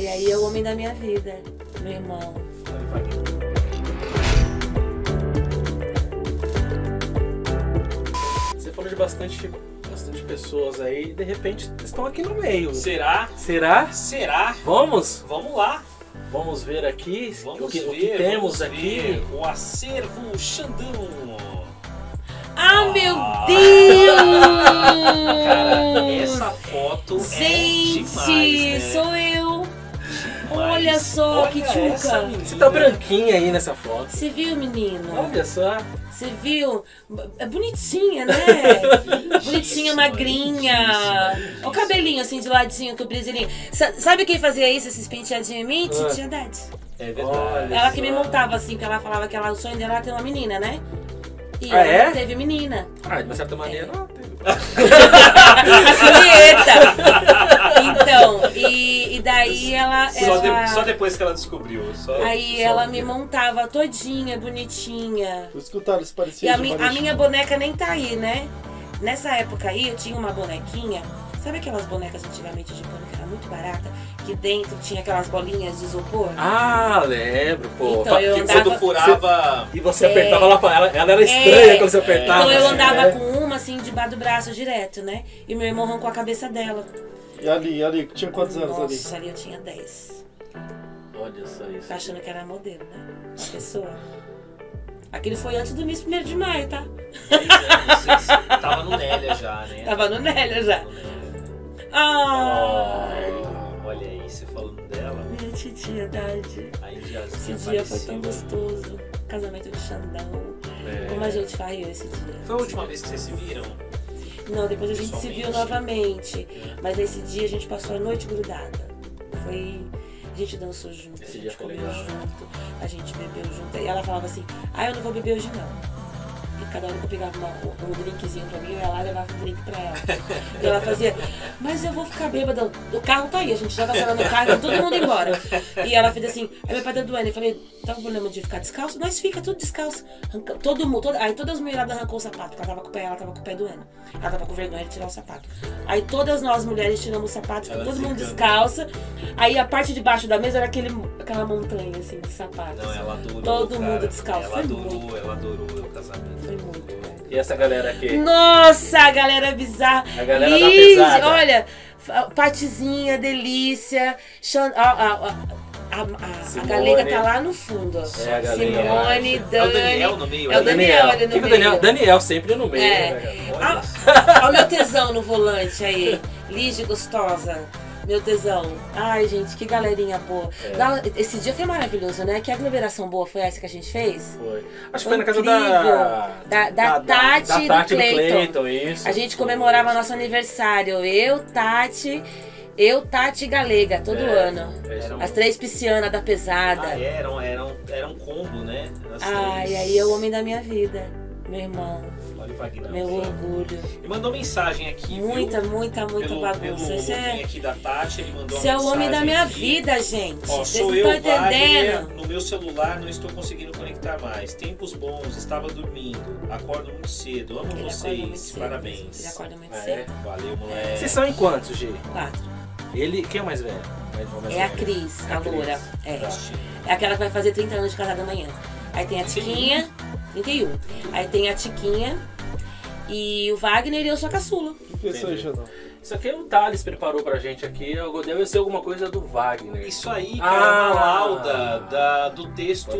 E aí é o homem da minha vida, meu irmão. Você falou de bastante pessoas aí, de repente estão aqui no meio. Será? Será? Será? Vamos? Vamos lá. Vamos ver aqui o que temos aqui. O acervo Xandão. Ah, meu Deus! Cara, essa foto, gente, é demais, né? Sou eu. Demais. Olha só, olha que tchuca. Você tá branquinha aí nessa foto. Você viu, menino? Olha só. Você viu? É bonitinha, né? Bonitinha, magrinha. Olha o cabelinho assim de ladinho, com o brasilinho. Sabe quem fazia isso, esses penteadinhos em mente? De Haddad. É verdade. Olha ela só. Que me montava assim, porque ela falava que ela, o sonho dela era ter uma menina, né? E ela teve menina. Ah, de uma certa maneira ela teve. Então, e daí ela... Só depois que ela descobriu. Aí ela me montava todinha, bonitinha. Os escutados pareciam a minha boneca nem tá aí, né? Nessa época aí eu tinha uma bonequinha. Sabe aquelas bonecas antigamente de pano que era muito barata? Que dentro tinha aquelas bolinhas de isopor? Ah, lembro, pô. Então, eu andava... Quando furava... E você apertava lá pra ela. Ela era estranha quando você apertava. Então eu andava com uma assim, debaixo do braço, direto, né? E meu irmão arrancou a cabeça dela. E ali? Tinha quantos anos ali? Nossa, ali eu tinha 10. Olha só isso. Tá achando que era modelo, né? Uma pessoa. Aquele foi antes do mês 1º de maio, tá? Tava no Nélia já, né? Tava no Nélia já. Olha aí, você falando dela. Minha titia, Dade. Esse dia foi tão gostoso. Casamento de Xandão. Como a gente farriu esse dia. Foi a última vez que vocês se viram? Não, depois a gente se viu novamente. Mas esse dia a gente passou a noite grudada. Foi... A gente dançou junto, a gente comeu junto, a gente bebeu junto. E ela falava assim, eu não vou beber hoje não. Cada hora que eu pegava um drinkzinho pra mim, eu ia lá e levava um drink pra ela. E ela fazia, mas eu vou ficar bêbada, o carro tá aí, a gente joga a senhora no carro e todo mundo embora. E ela fez assim, aí meu pai tá doendo, eu falei, tá com problema de ficar descalço? Nós fica tudo descalço. Todo mundo, aí todas as mulheradas arrancou o sapato, porque ela tava com o pé doendo. Ela tava com vergonha de tirar o sapato. Aí todas nós mulheres tiramos o sapato, ficou todo mundo descalça. Aí a parte de baixo da mesa era aquela montanha assim, de sapatos. Não, ela adorou, todo mundo descalço. Ela adorou o casamento. Foi muito. E essa galera aqui? Nossa, a galera bizarra. A galera da pesada. Olha, Patizinha, Delícia, a galega tá lá no fundo. Simone, Dani. É o Daniel no meio. Daniel sempre no meio. Olha o meu tesão no volante aí. Lígia gostosa. Meu tesão. Ai, gente, que galerinha boa. Esse dia foi maravilhoso, né? Que aglomeração boa foi essa que a gente fez? Foi. Acho que foi na casa da Tati e do Cleiton. Isso. A gente comemorava nosso aniversário. Eu, Tati e Galega, todo ano. As 3 piscianas da pesada. Era um combo, né? E aí é o homem da minha vida, meu irmão. Vagnão, meu orgulho. Ele mandou mensagem aqui. Muita bagunça. Você aqui da Tati, ele mandou é o homem da minha vida, gente. Ó, sou eu, Wagner, no meu celular não estou conseguindo conectar mais. Tempos bons, estava dormindo. Acordo muito cedo. Amo vocês. Parabéns. Ele acorda muito cedo. Valeu, moleque. Vocês são em quantos, Gi? 4. Ele, quem é o mais velho? É a Cris, a loura. É aquela que vai fazer 30 anos de casada amanhã. Aí tem a Tiquinha, 31. Aí tem a Tiquinha. E o Wagner e eu sou a caçula. Isso aqui o Thales preparou pra gente aqui. Deve ser alguma coisa do Wagner. Isso aí, cara, é uma lauda do texto.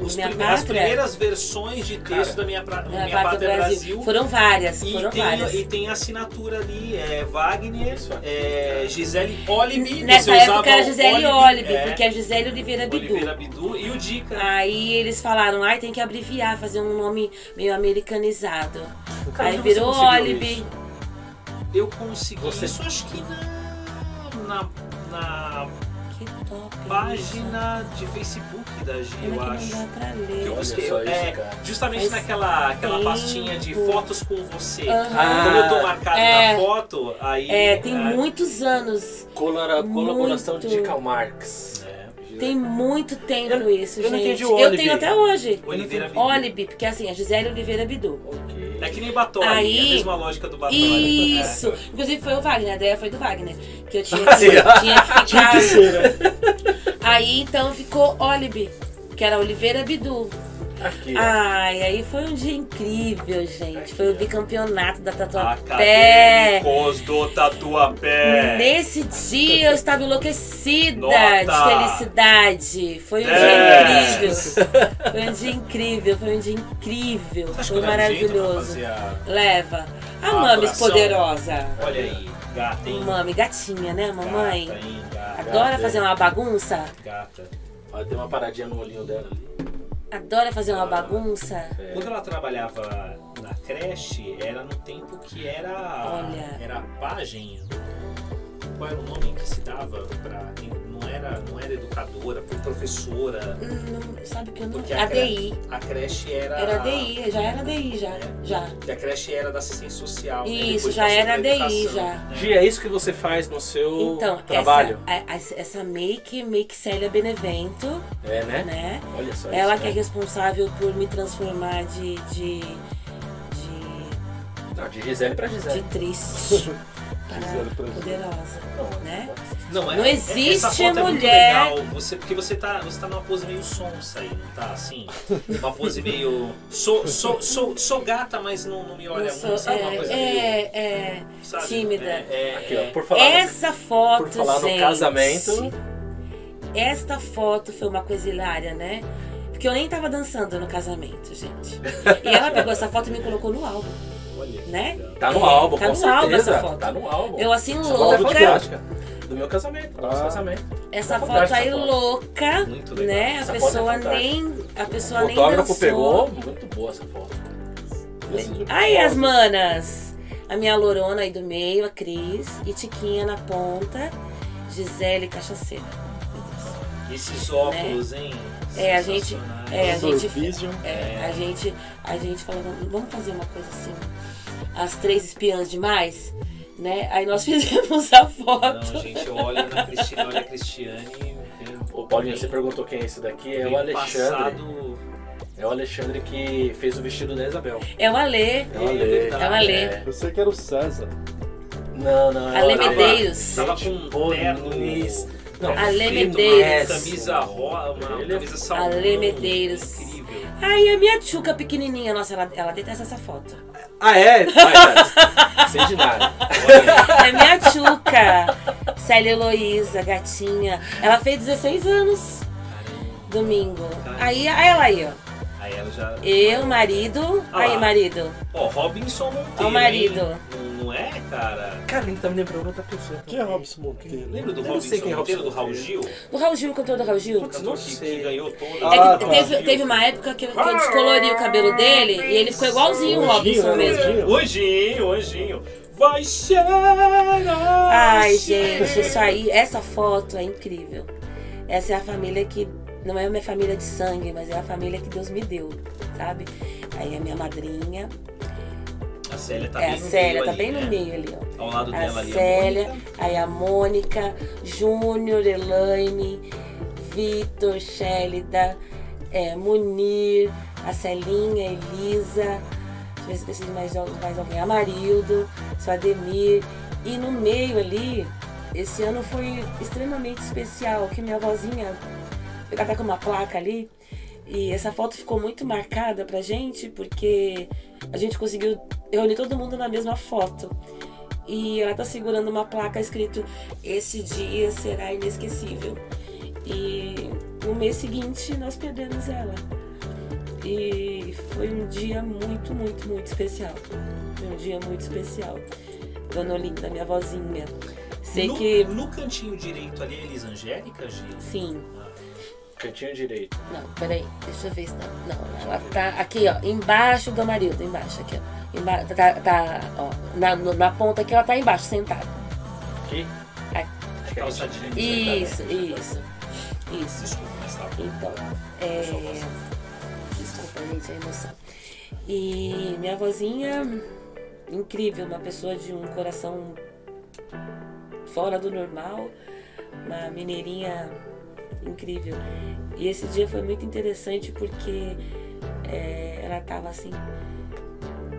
As primeiras versões de texto da Minha Pátria Brasil. Foram várias. E tem a assinatura ali, Wagner, Gisele Oliveira. Nessa época era Gisele Oliveira, porque é Gisele Oliveira Bidu. Oliveira Bidu e o Dica. Aí eles falaram, tem que abreviar, fazer um nome meio americanizado. Cara, aí virou Olive. Eu consegui. Você só acho que na que top, página de Facebook da Gi, eu acho. Que eu busquei. Justamente naquela pastinha de fotos com você. Quando eu tô marcado na foto, aí. Tem muitos anos. Colaboração de Karl Marx. Tem muito tempo isso, gente. Eu tenho até hoje. Oliveira Bidu. Porque assim, a Gisele Oliveira Bidu. Ok. É que nem Batori, aí, é a mesma lógica do Batori. Isso, é. Inclusive foi o Wagner, a ideia foi do Wagner, que eu tinha que ficar. Aí então ficou Olibe, que era Oliveira Bidu. Aqui. Ai, aí foi um dia incrível, gente. Aqui. Foi o bicampeonato da Tatuapé. Acadêmicos do Tatuapé. Nesse dia eu estava enlouquecida. Nota. De felicidade. Foi um dia incrível. Foi um dia incrível, foi um dia incrível. Foi maravilhoso. Leva. A Mames poderosa. Olha aí, gata, hein? Mami, gatinha, né, mamãe? Gata, hein, gata. Adora gata, fazer uma bagunça. Gata. Olha, tem uma paradinha no olhinho dela ali. Adora fazer uma bagunça. É. Quando ela trabalhava na creche, era no tempo que era. Olha. Era pajem. Qual era o nome que se dava pra. Não era educadora, professora. Não, sabe que eu não. ADI. A creche era. Era ADI, já era ADI, já. É, já. Porque a creche era da assistência social. Isso, né? Já era ADI, já. Né? Gi, é isso que você faz no seu trabalho? Essa make Célia Benevento. É, né? Olha só ela isso, que é responsável por me transformar de Gisele pra Gisele. De triste. Poderosa, né? Não existe mulher. É muito legal, porque você tá numa pose meio sonsa aí, não tá assim? Uma pose meio. Sou gata, mas não me olha muito, sabe? Uma coisa meio tímida. Aqui, ó, por falar essa foto, por falar gente, no casamento. Esta foto foi uma coisa hilária, né? Porque eu nem tava dançando no casamento, gente. E ela pegou essa foto e me colocou no álbum. Né? Tá no álbum, tá com certeza. Álbum, foto. Tá no álbum. Eu assim essa louca. Foto é do meu casamento, do nosso casamento. Essa foto aí louca, muito legal. Né? Essa pessoa é nem o fotógrafo nem pegou, muito boa essa foto. Aí as manas, a minha lourona aí do meio, a Cris e Tiquinha na ponta, Gisele Cachaceira. Esses óculos, né? Hein? A gente falou, vamos fazer uma coisa assim, as três espiãs demais, né? Aí nós fizemos a foto. Não, gente, olha na Cristina, olha a Cristiane. Ô Paulinho, você perguntou quem é esse daqui? É o Alexandre. É o Alexandre que fez o vestido da Isabel. É o Alê. É o Alê. Eu sei que era o César. Não. Alê Medeiros. Tava com um terno. Alê Medeiros. Alê Medeiros. Aí a minha tchuca pequenininha, nossa, ela detesta essa foto. Ah, é? Sem de nada. É minha tchuca. Célia Heloísa, gatinha. Ela fez 16 anos. Domingo. Aí ela aí, ó. Aí ela já. Eu, marido. Aí, marido. Ó, Robinson Monteiro. O marido. Não é, cara? Cara, ele tá me lembrando outra pessoa. Quem é Robson Monteiro? Lembra do Robson Monteiro, do Raul Gil? O Raul Gil, o cantor do Raul Gil? Não sei. Ganhou todo. Teve uma época que eu descolori o cabelo dele e ele ficou igualzinho o Robson mesmo. Anjinho. Vai chegar! Ai, gente, isso aí, essa foto é incrível. Essa é a família que. Não é a minha família de sangue, mas é a família que Deus me deu, sabe? Aí a minha madrinha. A Célia tá bem no meio. A Célia tá bem no meio ali, ó. Ao lado dela ali. A Célia, aí a Mônica Júnior, Elaine, Vitor, Shélida, Munir, a Celinha, Elisa, deixa eu esquecer de mais alguém, a Marildo, Sademir. E no meio ali, esse ano foi extremamente especial, que minha avózinha. Eu até com uma placa ali. E essa foto ficou muito marcada pra gente, porque a gente conseguiu reunir todo mundo na mesma foto. E ela tá segurando uma placa escrito: esse dia será inesquecível. E no mês seguinte nós perdemos ela. E foi um dia muito, muito, muito especial. Foi um dia muito especial. Dona Olinda, minha avózinha. No cantinho direito ali é Elisangélica Gil? Sim. Cantinho direito. Não, peraí, deixa eu ver se não. Ela tá aqui, ó, embaixo do marido, embaixo, aqui, ó. Tá ó, na ponta aqui, ela tá embaixo, sentada. Aqui? Aqui. Isso. Desculpa, mas tá bom. Então, desculpa, gente, a emoção. E minha avózinha, incrível, uma pessoa de um coração fora do normal, uma mineirinha incrível. E esse dia foi muito interessante porque ela tava assim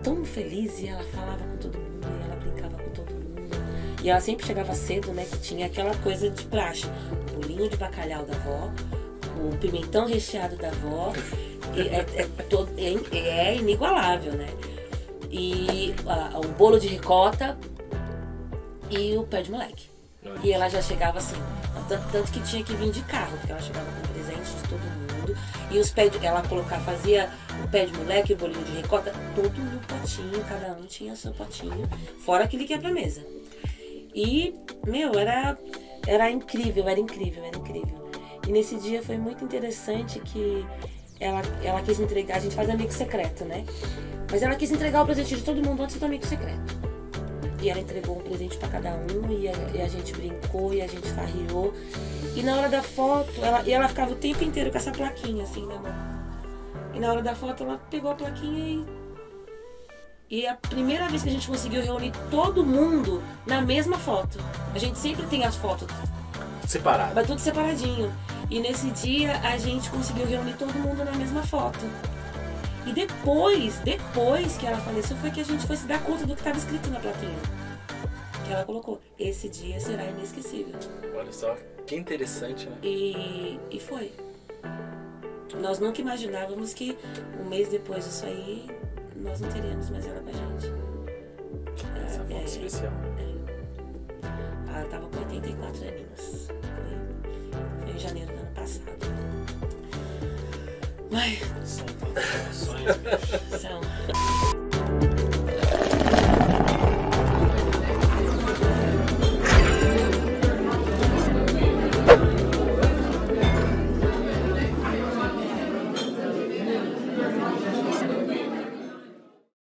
tão feliz, e ela falava com todo mundo, e ela brincava com todo mundo. E ela sempre chegava cedo, né, que tinha aquela coisa de praxe, o bolinho de bacalhau da avó, o pimentão recheado da avó, é inigualável, né? E o bolo de ricota e o pé de moleque. E ela já chegava assim, tanto que tinha que vir de carro, porque ela chegava com presente de todo mundo. E os pés, ela colocava, fazia o pé de moleque, o bolinho de ricota, todo no potinho, cada um tinha seu potinho, fora aquele que ia pra mesa. E, meu, era incrível, era incrível, era incrível. E nesse dia foi muito interessante que ela quis entregar, a gente faz amigo secreto, né? Mas ela quis entregar o presente de todo mundo antes do amigo secreto. E ela entregou um presente pra cada um, e a gente brincou, e a gente farriou. E na hora da foto, ela ficava o tempo inteiro com essa plaquinha assim na mão. E na hora da foto ela pegou a plaquinha e a primeira vez que a gente conseguiu reunir todo mundo na mesma foto. A gente sempre tem as fotos separadas. Mas tudo separadinho. E nesse dia a gente conseguiu reunir todo mundo na mesma foto. E depois que ela faleceu, foi que a gente foi se dar conta do que estava escrito na plaquinha. Que ela colocou, esse dia será inesquecível. Olha só, que interessante, né? E foi. Nós nunca imaginávamos que um mês depois disso aí, nós não teríamos mais ela com a gente. Essa foto especial. Ela estava com 84 aninhos. Foi em janeiro do ano passado. Ai, são.